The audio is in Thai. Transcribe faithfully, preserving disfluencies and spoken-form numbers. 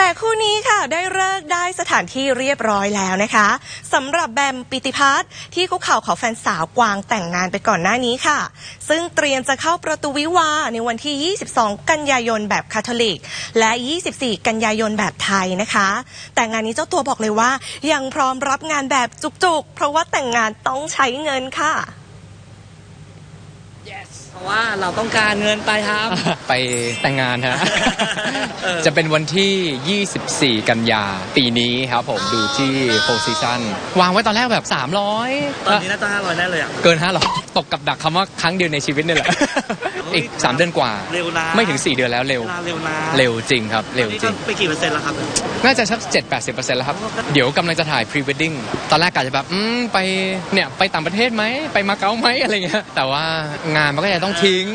แต่คู่นี้ค่ะได้เลิกได้สถานที่เรียบร้อยแล้วนะคะสำหรับแบมปิติภัทรที่คุกเข่าขอแฟนสาวกวางแต่งงานไปก่อนหน้านี้ค่ะซึ่งเตรียมจะเข้าประตูวิวาห์ในวันที่ยี่สิบสองกันยายนแบบคาทอลิกและยี่สิบสี่กันยายนแบบไทยนะคะแต่งานนี้เจ้าตัวบอกเลยว่ายังพร้อมรับงานแบบจุกๆเพราะว่าแต่งงานต้องใช้เงินค่ะ yes. เพราะว่าเราต้องการเงินไปครับ ไปแต่งงานฮะ จะเป็นวันที่ยี่สิบสี่กันยาปีนี้ครับผมดูที่โฟร์ซีซั่นวางไว้ตอนแรกแบบสามร้อยตอนนี้น่าจะห้าร้อยแน่เลยอ่ะเกินห้าร้อยตกกับดักคำว่าครั้งเดียวในชีวิตนี่แหละ อีกสามเดือนกว่าไม่ถึงสี่เดือนแล้วเร็วเร็วนะเร็วจริงครับเร็วจริงไปกี่เปอร์เซ็นต์แล้วครับน่าจะสัก เจ็ดสิบถึงแปดสิบเปอร์เซ็นต์ แล้วครับเดี๋ยวกำลังจะถ่ายพรีเวดดิ้งตอนแรกกะจะแบบอืมไปเนี่ยไปต่างประเทศไหมไปมาเก๊าไหมอะไรเงี้ยแต่ว่างานมันก็จะต้องทิ้ง